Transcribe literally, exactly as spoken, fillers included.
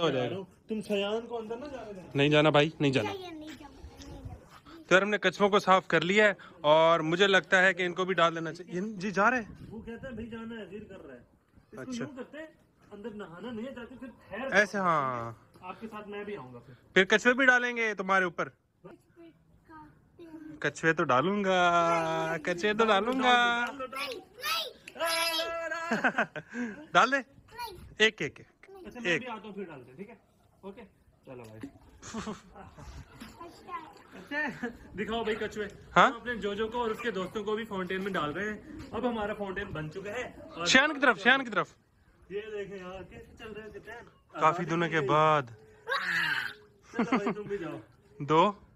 हो जाएगा। तुम शयान को अंदर ना जाने देना। नहीं जाना भाई, नहीं जाना। तो हमने कछुओं को साफ कर लिया है और मुझे लगता है कि इनको भी डाल देना चाहिए। जी जा रहे हैं, वो कहता है भाई जाना है, जिद कर रहा है। अच्छा करते हैं, अंदर नहाना नहीं है, जाते फिर ठहर ऐसे। हाँ आपके साथ मैं भी आऊंगा, फिर फिर कछुए भी डालेंगे तुम्हारे ऊपर। कछुए तो डालूंगा, कछुए तो डालूंगा। डाल दे एक एक एक। ठीक है ओके, चलो भाई दिखाओ भाई कछुए। हाँ अपने जोजो को और उसके दोस्तों को भी फाउंटेन में डाल रहे हैं। अब हमारा फाउंटेन बन चुका है। शायन की तरफ, शायन की तरफ ये देखें यार कैसे चल रहे हैं। काफी दिनों के बाद। चलो भाई तुम भी जाओ। दो